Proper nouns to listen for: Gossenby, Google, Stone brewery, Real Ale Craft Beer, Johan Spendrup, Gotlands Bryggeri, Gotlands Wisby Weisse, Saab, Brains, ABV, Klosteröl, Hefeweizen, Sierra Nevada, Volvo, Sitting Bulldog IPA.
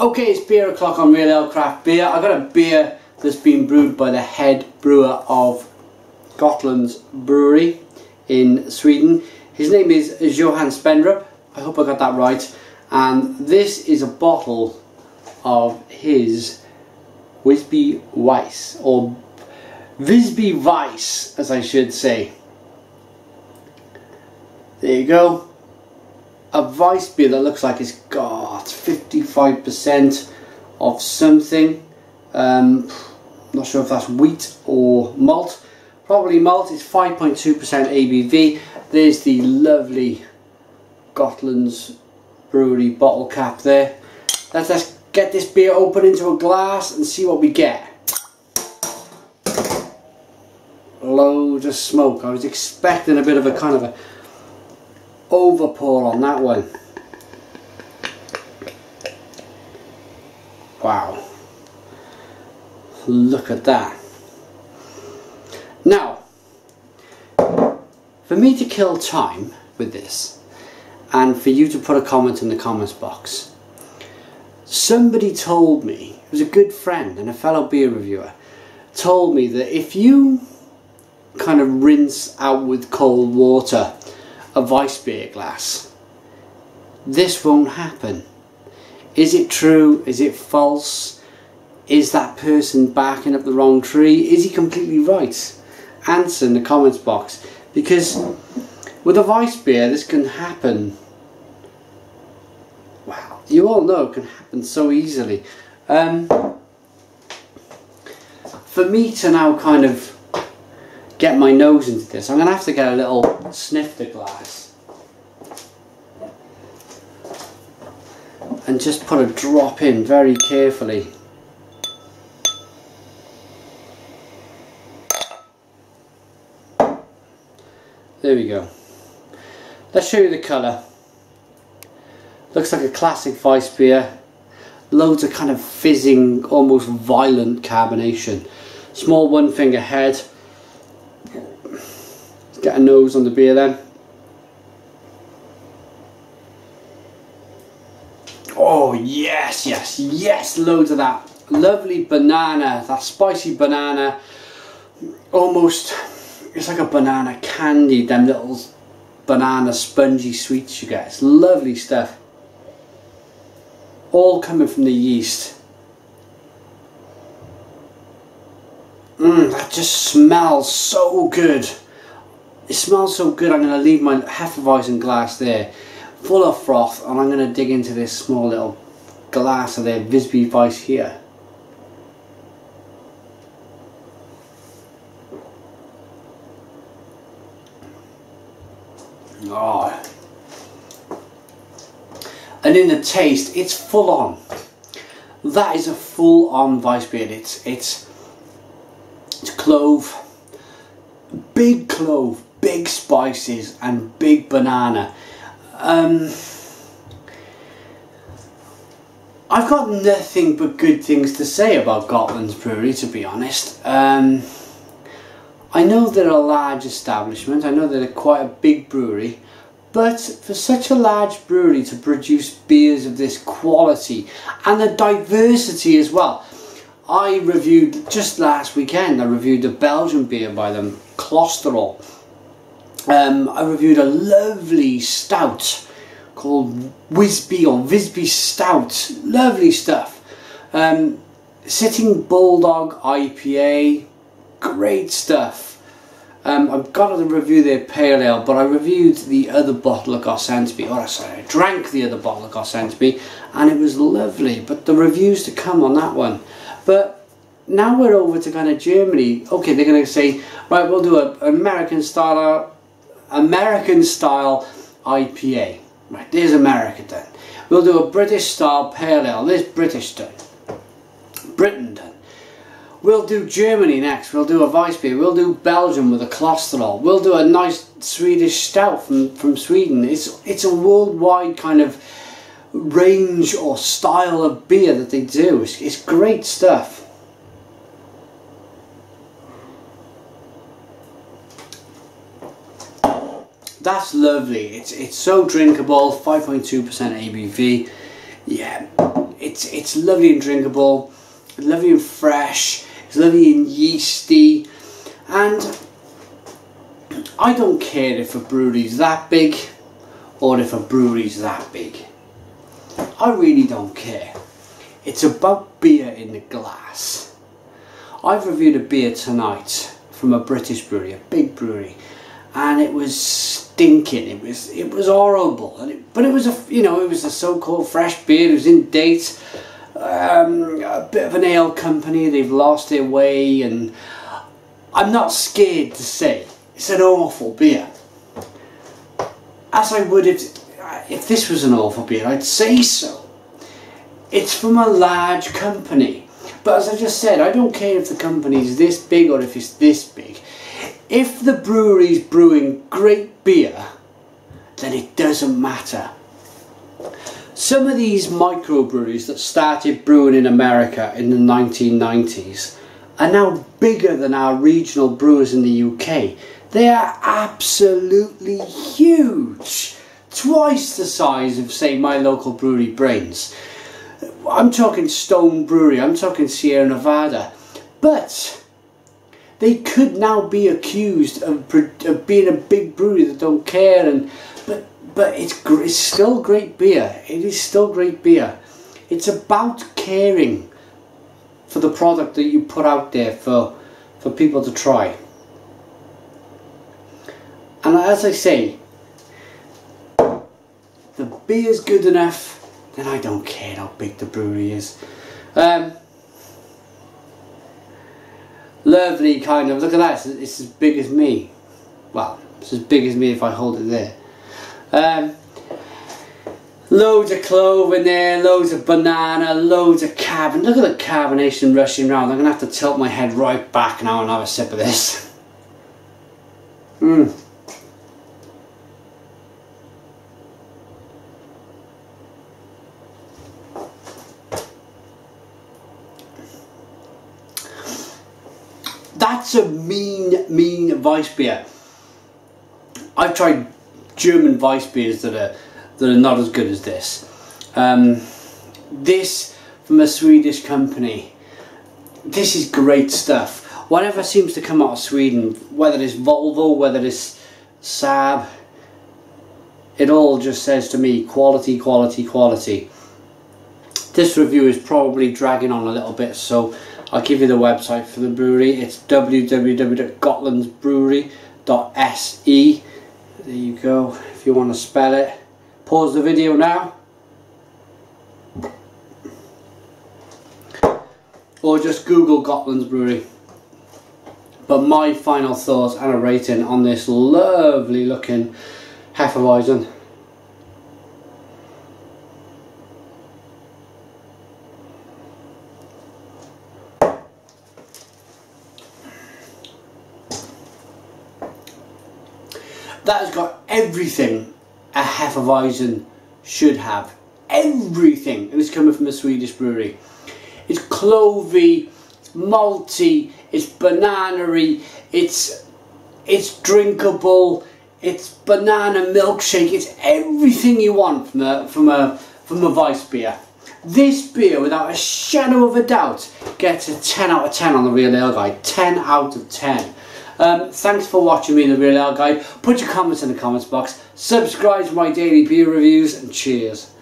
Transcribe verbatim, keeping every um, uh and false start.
Okay, it's beer o'clock on Real Ale Craft Beer. I've got a beer that's been brewed by the head brewer of Gotlands Brewery in Sweden. His name is Johan Spendrup. I hope I got that right. And this is a bottle of his Wisby Weisse, or Wisby Weisse, as I should say. There you go. A Weisse beer that looks like it's got fifty-five percent of something. Um, not sure if that's wheat or malt. Probably malt. It's five point two percent A B V. There's the lovely Gotlands Brewery bottle cap there. Let's, let's get this beer open into a glass and see what we get. Loads of smoke. I was expecting a bit of a kind of a overpour on that one. Wow. Look at that. Now, for me to kill time with this, and for you to put a comment in the comments box, somebody told me, it was a good friend and a fellow beer reviewer, told me that if you kind of rinse out with cold water a Weisse beer glass, this won't happen. Is it true? Is it false? Is that person barking up the wrong tree? Is he completely right? Answer in the comments box, because with a Weisse beer this can happen. Wow, you all know it can happen so easily. Um, for me to now kind of get my nose into this, I'm going to have to get a little snifter glass and just put a drop in very carefully. There we go. Let's show you the colour. Looks like a classic Weisse beer. Loads of kind of fizzing, almost violent carbonation. Small one finger head. Get a nose on the beer then. Oh yes, yes, yes, loads of that. Lovely banana, that spicy banana. Almost, it's like a banana candy, them little banana spongy sweets you get. It's lovely stuff. All coming from the yeast. Mmm, that just smells so good. It smells so good. I'm going to leave my Hefeweizen glass there, full of froth, and I'm going to dig into this small little glass of their Wisby Weisse here. Oh. And in the taste, it's full on. That is a full on Weisse beer. It's, it's, it's clove, big clove, big spices and big banana. um, I've got nothing but good things to say about Gotlands Brewery, to be honest. um, I know they're a large establishment, I know they're quite a big brewery, but for such a large brewery to produce beers of this quality and the diversity as well. I reviewed just last weekend, I reviewed a Belgian beer by them, Klosteröl. Um, I reviewed a lovely stout called Wisby or Wisby Stout. Lovely stuff. Um, Sitting Bulldog I P A. Great stuff. Um, I've got to review their pale ale, but I reviewed the other bottle of Gossenby. Oh, sorry, I drank the other bottle of Gossenby, and it was lovely. But the reviews to come on that one. But now we're over to kind of Germany. Okay, they're going to say, right, we'll do an American style, American style I P A. Right, there's America done. We'll do a British style pale ale. There's British done. Britain done. We'll do Germany next. We'll do a Weisse beer. We'll do Belgium with a Klosteröl. We'll do a nice Swedish stout from from Sweden. It's it's a worldwide kind of range or style of beer that they do. It's, it's great stuff. That's lovely. It's it's so drinkable. five point two percent A B V. Yeah, it it's, it's lovely and drinkable, lovely and fresh, it's lovely and yeasty, and I don't care if a brewery's that big or if a brewery's that big. I really don't care. It's about beer in the glass. I've reviewed a beer tonight from a British brewery, a big brewery, and it was stinking. It was it was horrible. And it, but it was a you know it was a so-called fresh beer. It was in date. Um, a bit of an ale company. They've lost their way, and I'm not scared to say it's an awful beer. As I would if if this was an awful beer, I'd say so. It's from a large company, but as I just said, I don't care if the company's this big or if it's this big. If the brewery's brewing great beer, then it doesn't matter. Some of these microbreweries that started brewing in America in the nineteen nineties are now bigger than our regional brewers in the U K. They are absolutely huge. Twice the size of, say, my local brewery, Brains. I'm talking Stone Brewery, I'm talking Sierra Nevada. But they could now be accused of, of being a big brewery that don't care. And But, but it's, it's still great beer. It is still great beer. It's about caring for the product that you put out there for, for people to try. And as I say, the beer's good enough, then I don't care how big the brewery is. Um, lovely kind of, look at that, it's, it's as big as me. Well, it's as big as me if I hold it there. Um, loads of clove in there, loads of banana, loads of carbon. Look at the carbonation rushing around. I'm going to have to tilt my head right back now and have a sip of this. Mmm. That's a mean, mean Weiss beer. I've tried German Weiss beers that are that are not as good as this. Um, this from a Swedish company. This is great stuff. Whatever seems to come out of Sweden, whether it's Volvo, whether it's Saab, it all just says to me quality, quality, quality. This review is probably dragging on a little bit, so I'll give you the website for the brewery. It's w w w dot gotlands brewery dot s e. There you go, if you want to spell it. Pause the video now. Or just Google Gotlands Brewery. But my final thoughts and a rating on this lovely looking Hefeweizen. That has got everything a Hefeweizen should have. Everything. And it's coming from a Swedish brewery. It's clovey, it's malty, it's banana-y, it's, it's drinkable, it's banana milkshake, it's everything you want from a, from a, from a Weiss beer. This beer, without a shadow of a doubt, gets a ten out of ten on the Real Ale Guide. ten out of ten. Um, thanks for watching me in the Real Ale Guide. Put your comments in the comments box. Subscribe to my daily beer reviews, and cheers.